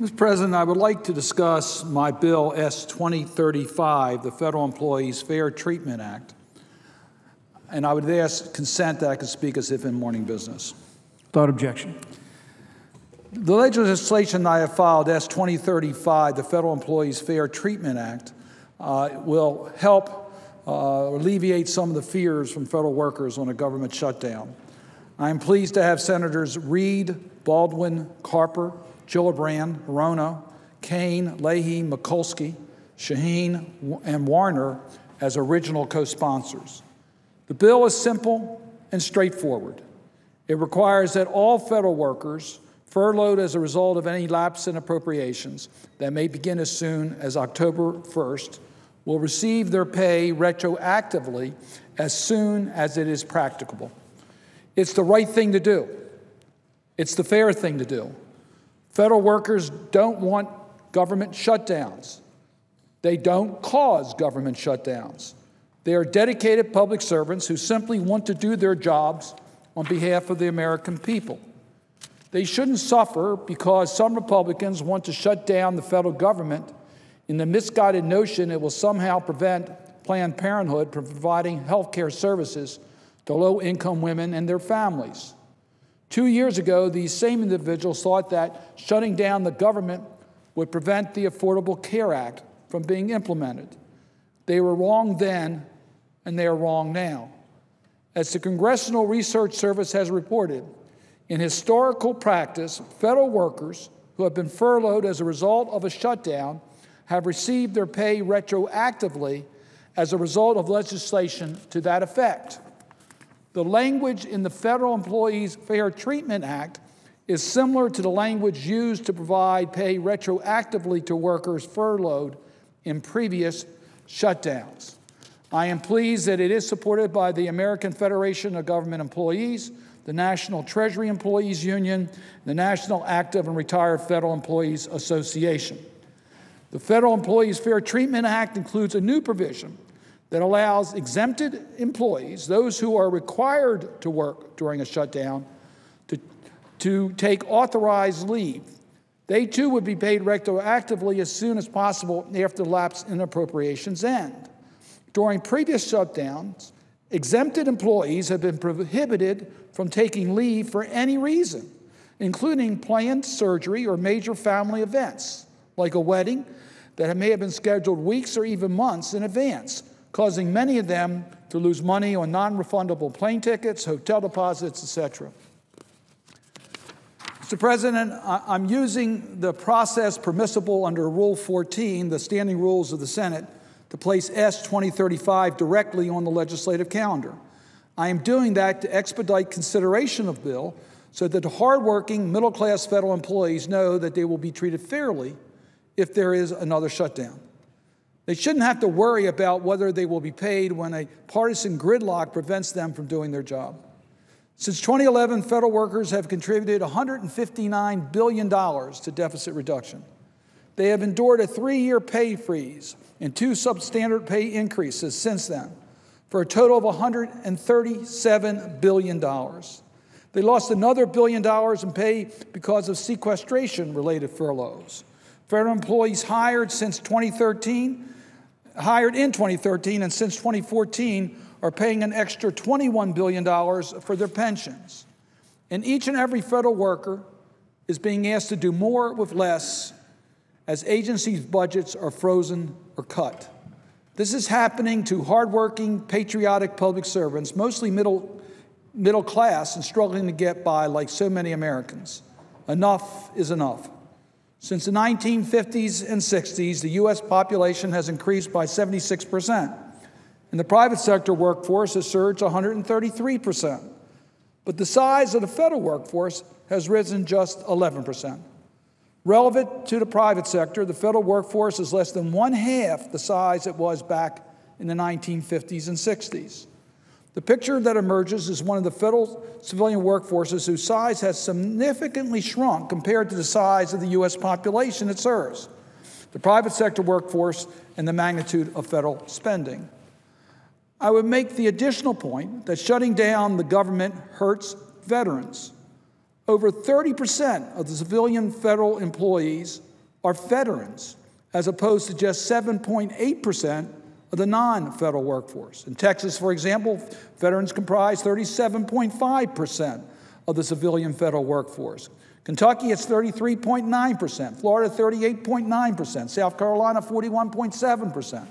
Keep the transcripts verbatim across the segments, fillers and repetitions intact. Mister President, I would like to discuss my bill S twenty thirty-five, the Federal Employees Fair Treatment Act, and I would ask consent that I could speak as if in morning business. Without objection. The legislation I have filed, S twenty thirty-five, the Federal Employees Fair Treatment Act, uh, will help uh, alleviate some of the fears from federal workers on a government shutdown. I am pleased to have Senators Reed, Baldwin, Carper, Gillibrand, Hirono, Kane, Leahy, Mikulski, Shaheen, and Warner as original co-sponsors. The bill is simple and straightforward. It requires that all federal workers furloughed as a result of any lapse in appropriations that may begin as soon as October first will receive their pay retroactively as soon as it is practicable. It's the right thing to do. It's the fair thing to do. Federal workers don't want government shutdowns. They don't cause government shutdowns. They are dedicated public servants who simply want to do their jobs on behalf of the American people. They shouldn't suffer because some Republicans want to shut down the federal government in the misguided notion it will somehow prevent Planned Parenthood from providing health care services to low-income women and their families. Two years ago, these same individuals thought that shutting down the government would prevent the Affordable Care Act from being implemented. They were wrong then, and they are wrong now. As the Congressional Research Service has reported, in historical practice, federal workers who have been furloughed as a result of a shutdown have received their pay retroactively as a result of legislation to that effect. The language in the Federal Employees Fair Treatment Act is similar to the language used to provide pay retroactively to workers furloughed in previous shutdowns. I am pleased that it is supported by the American Federation of Government Employees, the National Treasury Employees Union, the National Active and Retired Federal Employees Association. The Federal Employees Fair Treatment Act includes a new provision that allows exempted employees, those who are required to work during a shutdown, to, to take authorized leave. They too would be paid retroactively as soon as possible after the lapse in appropriations end. During previous shutdowns, exempted employees have been prohibited from taking leave for any reason, including planned surgery or major family events, like a wedding that may have been scheduled weeks or even months in advance, causing many of them to lose money on non-refundable plane tickets, hotel deposits, et cetera. Mister President, I'm using the process permissible under Rule fourteen, the standing rules of the Senate, to place S twenty thirty-five directly on the legislative calendar. I am doing that to expedite consideration of bill so that the hardworking middle-class federal employees know that they will be treated fairly if there is another shutdown. They shouldn't have to worry about whether they will be paid when a partisan gridlock prevents them from doing their job. Since twenty eleven, federal workers have contributed one hundred fifty-nine billion dollars to deficit reduction. They have endured a three-year pay freeze and two substandard pay increases since then, for a total of one hundred thirty-seven billion dollars. They lost another billion dollars in pay because of sequestration-related furloughs. Federal employees hired since twenty thirteen, hired in twenty thirteen and since twenty fourteen are paying an extra twenty-one billion dollars for their pensions. And each and every federal worker is being asked to do more with less as agencies' budgets are frozen or cut. This is happening to hardworking, patriotic public servants, mostly middle, middle class and struggling to get by like so many Americans. Enough is enough. Since the nineteen fifties and sixties, the U S population has increased by seventy-six percent, and the private sector workforce has surged one hundred thirty-three percent. But the size of the federal workforce has risen just eleven percent. Relevant to the private sector, the federal workforce is less than one half the size it was back in the nineteen fifties and sixties. The picture that emerges is one of the federal civilian workforces whose size has significantly shrunk compared to the size of the U S population it serves, the private sector workforce, and the magnitude of federal spending. I would make the additional point that shutting down the government hurts veterans. Over thirty percent of the civilian federal employees are veterans, as opposed to just seven point eight percent of the non-federal workforce. In Texas, for example, veterans comprise thirty-seven point five percent of the civilian federal workforce. Kentucky, it's thirty-three point nine percent. Florida, thirty-eight point nine percent. South Carolina, forty-one point seven percent.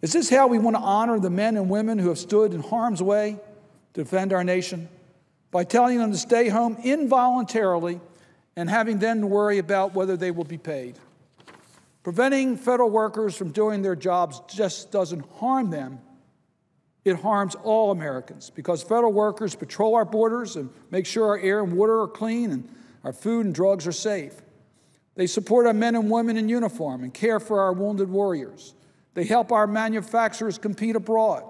Is this how we want to honor the men and women who have stood in harm's way to defend our nation? By telling them to stay home involuntarily and having them to worry about whether they will be paid. Preventing federal workers from doing their jobs just doesn't harm them. It harms all Americans, because federal workers patrol our borders and make sure our air and water are clean and our food and drugs are safe. They support our men and women in uniform and care for our wounded warriors. They help our manufacturers compete abroad.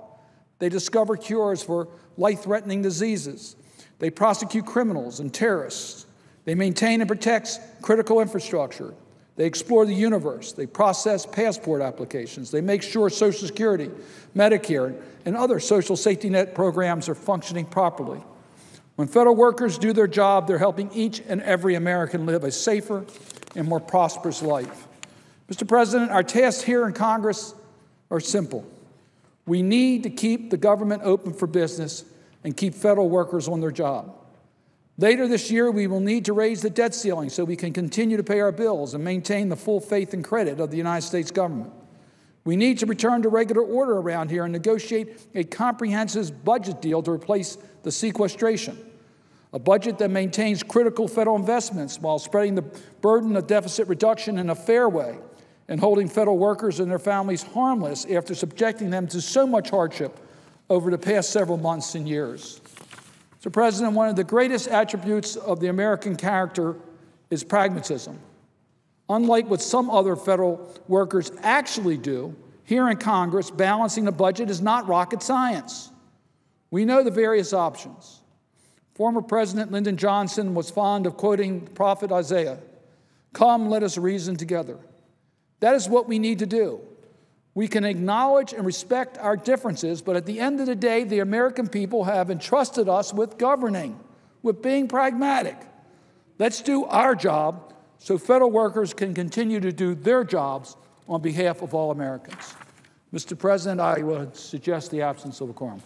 They discover cures for life-threatening diseases. They prosecute criminals and terrorists. They maintain and protect critical infrastructure. They explore the universe. They process passport applications. They make sure Social Security, Medicare, and other social safety net programs are functioning properly. When federal workers do their job, they're helping each and every American live a safer and more prosperous life. Mister President, our tasks here in Congress are simple. We need to keep the government open for business and keep federal workers on their job. Later this year, we will need to raise the debt ceiling so we can continue to pay our bills and maintain the full faith and credit of the United States government. We need to return to regular order around here and negotiate a comprehensive budget deal to replace the sequestration, a budget that maintains critical federal investments while spreading the burden of deficit reduction in a fair way and holding federal workers and their families harmless after subjecting them to so much hardship over the past several months and years. Mister President, one of the greatest attributes of the American character is pragmatism. Unlike what some other federal workers actually do, here in Congress, balancing the budget is not rocket science. We know the various options. Former President Lyndon Johnson was fond of quoting the prophet Isaiah, "Come, let us reason together." That is what we need to do. We can acknowledge and respect our differences, but at the end of the day, the American people have entrusted us with governing, with being pragmatic. Let's do our job so federal workers can continue to do their jobs on behalf of all Americans. Mister President, I would suggest the absence of a quorum.